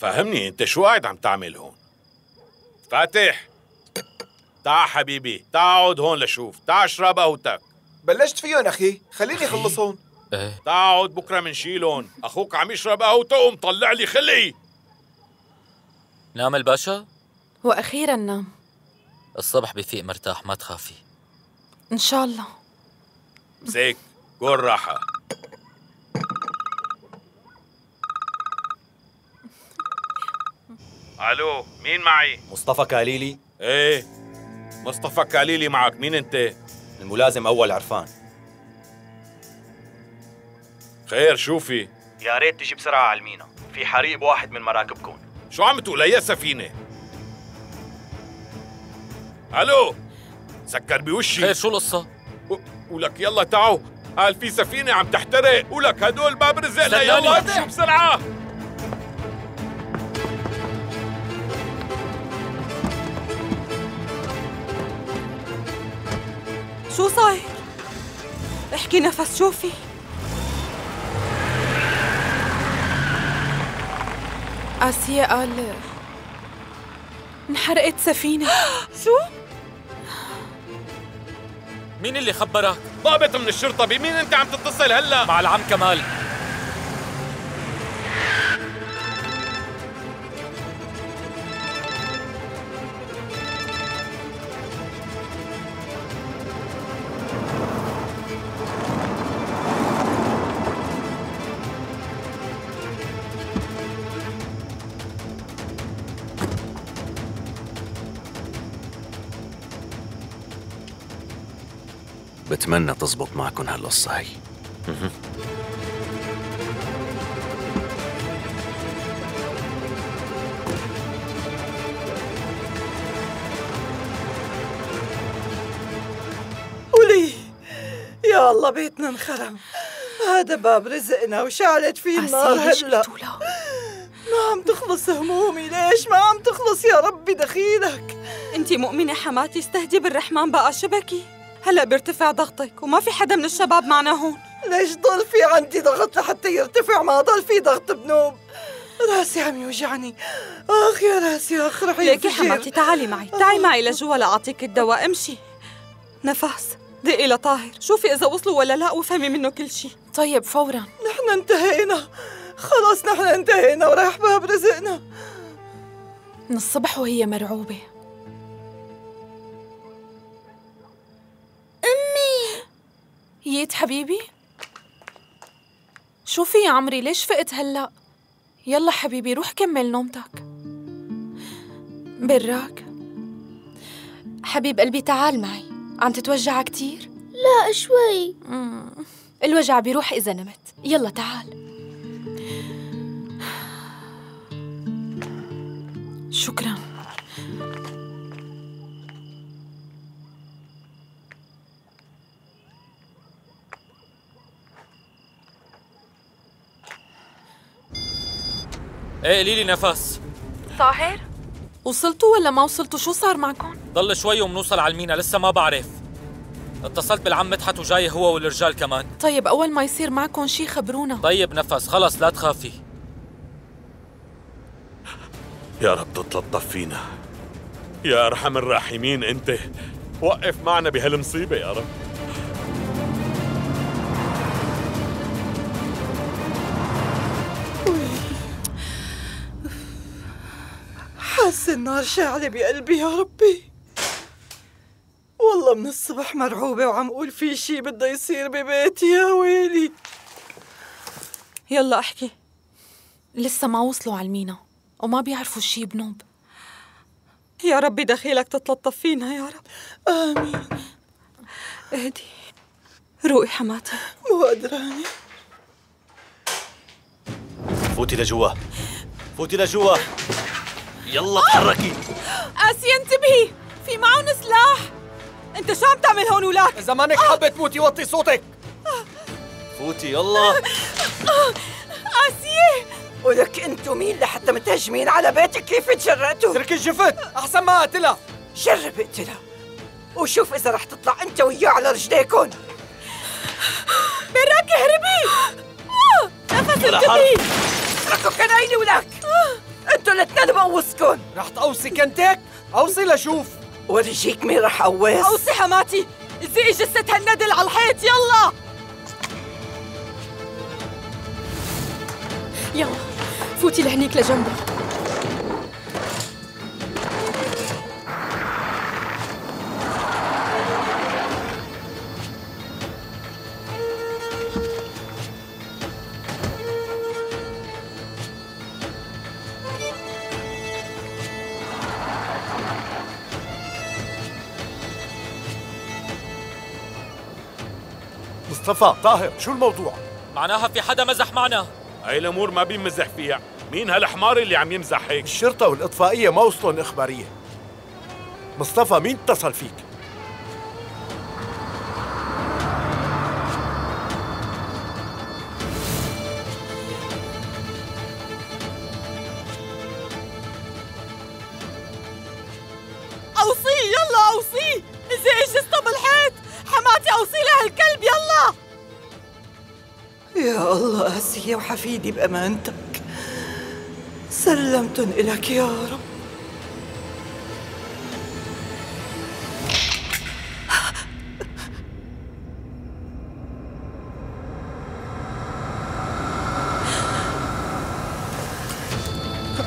فهمني انت شو قاعد عم تعمل هون؟ فاتح تعا حبيبي، تعا اقعد هون لشوف، تعا اشرب قهوتك. بلشت فيهم اخي، خليني اخلصهم. تعا اقعد بكره منشيلهم، اخوك عم يشرب قهوته ومطلع لي خلقي. نام الباشا؟ واخيرا نام. الصبح بفيق مرتاح، ما تخافي. ان شاء الله. امسك، قول راحة. الو، مين معي؟ مصطفى كاليلي. ايه مصطفى كاليلي معك، مين انت؟ الملازم اول عرفان. خير شوفي؟ يا ريت تجي بسرعة علمينا، في حريق بواحد من مراكبكم. شو عم تقول؟ اي سفينة؟ الو سكر بوشي. خير شو القصة؟ ولك يلا تعوا، قال في سفينة عم تحترق، ولك هدول باب رزقنا، يلا امشوا بسرعة. شو صاير؟ احكي نفس، شوفي آسيا قال انحرقت سفينة. شو؟ مين اللي خبرك؟ ضابط من الشرطة. بمين انت عم تتصل هلا؟ مع العم كمال. بتمنى تزبط معكن هالقصة هي. ولي يا الله بيتنا انخرم، هذا باب رزقنا وشعلت فيه النار. هلا ما عم تخلص همومي، ليش ما عم تخلص يا ربي دخيلك؟ انتي مؤمنة حماتي، استهدي بالرحمن بقى، شبكي هلا بيرتفع ضغطك وما في حدا من الشباب معنا هون. ليش ضل في عندي ضغط لحتى يرتفع؟ ما ضل في ضغط بنوب، راسي عم يوجعني. اخ يا راسي، اخ رح ينفجر. ليكي حماتي تعالي معي، تعي معي لجوا لاعطيك الدواء. امشي نفس، دقي لطاهر شوفي اذا وصلوا ولا لا وفهمي منه كل شيء. طيب فورا. نحن انتهينا خلاص، نحن انتهينا ورايح باب رزقنا. من الصبح وهي مرعوبة. ييت حبيبي، شوفي يا عمري ليش فقت هلا؟ يلا حبيبي روح كمل نومتك. براك حبيب قلبي، تعال معي. عم تتوجع كتير؟ لا شوي. الوجع بيروح إذا نمت، يلا تعال. شكرا. ايه قولي لي نفس. طاهر وصلتوا ولا ما وصلتوا؟ شو صار معكم؟ ضل شوي ومنوصل على المينا، لسه ما بعرف. اتصلت بالعم مدحت وجاي هو والرجال كمان. طيب اول ما يصير معكم شي خبرونا. طيب نفس خلص لا تخافي. يا رب تتلطف فينا يا ارحم الراحمين، انت وقف معنا بهالمصيبه يا رب. حس النار شاعلة بقلبي يا ربي، والله من الصبح مرعوبة وعم قول في شي بده يصير ببيتي. يا ويلي. يلا احكي. لسه ما وصلوا على المينا وما بيعرفوا شي بنوب. يا ربي دخيلك تتلطف فينا يا رب. آمين. اهدي روقي حماتي، مو قدرانة. فوتي لجوا، فوتي لجوا، يلا تحركي. آسيا انتبهي، في معهم سلاح. انت شو عم تعمل هون ولاك؟ اذا مانك حابه تموتي وطي صوتك. فوتي يلا. آسيا ولك انتو مين لحتى متهجمين على بيتك؟ كيف تجرأتوا؟ اتركي الجفت احسن ما اقتلها. جرب اقتلها وشوف اذا رح تطلع انت وياه على رجليكن. براك اهربي. نفس انتبهي، اتركوا كنايني ولاك. انتوا اللي تكذبوا قوسكن. رح تقوصي كنتك؟ قوصي لشوف. ورجيك مين رح قوص. قوصي حماتي، زقي جثة هالندل على الحيط. يلا يلا فوتي لهنيك لجنبه. مصطفى طاهر، شو الموضوع؟ معناها في حدا مزح معنا. هاي الامور ما بيمزح فيها، مين هالحمار اللي عم يمزح هيك؟ الشرطة والاطفائية ما وصلن اخبارية. مصطفى مين اتصل فيك؟ اوصيه يلا اوصيه، زقي جثته بالحيط، حماتي اوصي لها الكلب. يلا يا الله آسية وحفيدي بأمانتك، سلمتن إلك يا رب.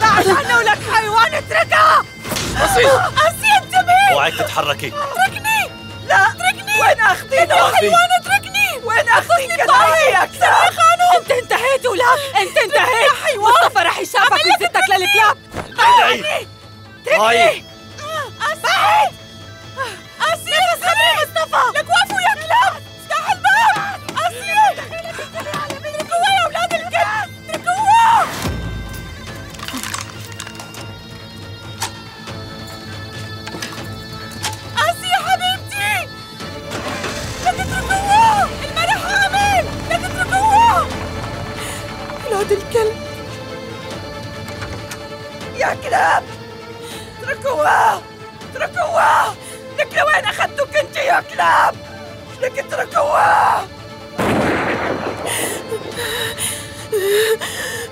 بعد عنها ولك حيوان، اتركها. آسية آسية انتبهي، وعيك تتحركي. اتركني، لا اتركني. وين أخذينه حيوان؟ اتركني. وين أخذيني طاهر؟ انت انتهيت ولك، انت انتهيت. مصطفى رح يشافك ويزتك للكلاب. اتركني اتركني. آسية آسية بس خبري مصطفى. لك وقفوا يا كلاب، افتح الباب. آسية اتركوها يا اولاد الكلب، اتركوها. آسية حبيبتي لا تتركوها، الملح عامل، لا تتركوها. اولاد الكلب يا كلاب، اتركوها اتركوها. لك لوين اخذتوك انت يا كلاب؟ لك اتركوها،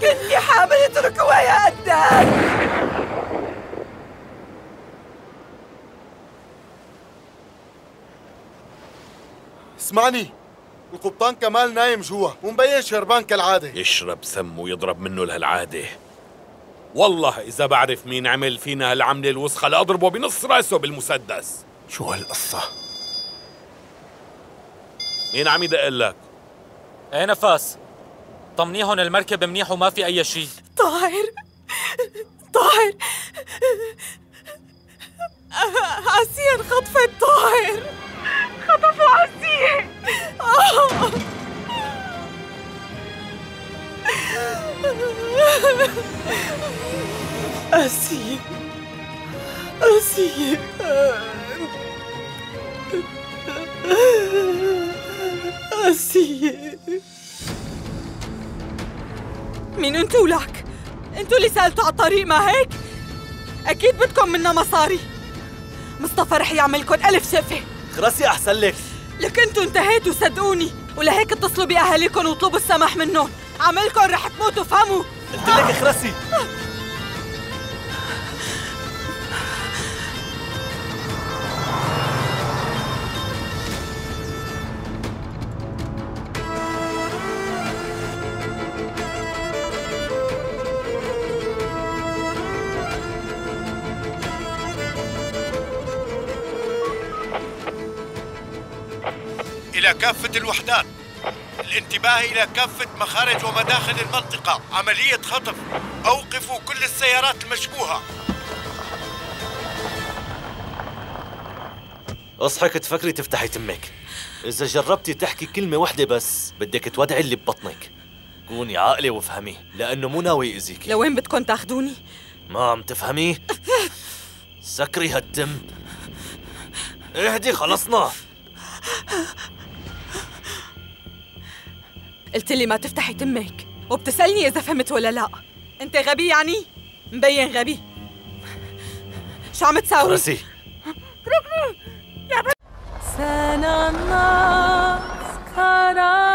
كنتي حامل، اتركوها يا قدام. اسمعني، القبطان كمال نايم جوا ومبين شربان كالعادة. يشرب سم ويضرب منه لهالعادة. والله إذا بعرف مين عمل فينا هالعملة الوسخة لأضربه بنص راسه بالمسدس. شو هالقصة؟ مين عم يدق لك؟ إيه نفاس، طمنيهن المركب منيح وما في أي شيء. طاهر طاهر، آسية انخطفت. طاهر خطفوا عزية. آسية آسية آسية، مين انتوا ولك؟ انتوا اللي سألتوا على الطريق ما هيك؟ أكيد بدكم منا مصاري. مصطفى رح يعملكم ألف شفة. خلصي احسن لك. لك انتوا انتهيتوا صدقوني، ولهيك اتصلوا باهاليكم واطلبوا السماح منهم. عملكم رح تموتوا، فهموا؟ قلت لك اخلصي. إلى كافة الوحدات، الانتباه إلى كافة مخارج ومداخل المنطقة، عملية خطف، أوقفوا كل السيارات المشبوهة. أصحك تفكري تفتحي تمك، إذا جربتي تحكي كلمة واحدة بس بدك تودعي اللي ببطنك. كوني عاقلة وافهمي، لأنه مو ناوي يأذيكي. لوين بدكم تاخدوني؟ ما عم تفهمي؟ سكري هالتم. اهدي خلصنا. قلت لي ما تفتحي تمك، وبتسألني إذا فهمت ولا لا. أنت غبي يعني؟ مبين غبي. شو عم تساوي؟ خلصي. اتركني يا بنت.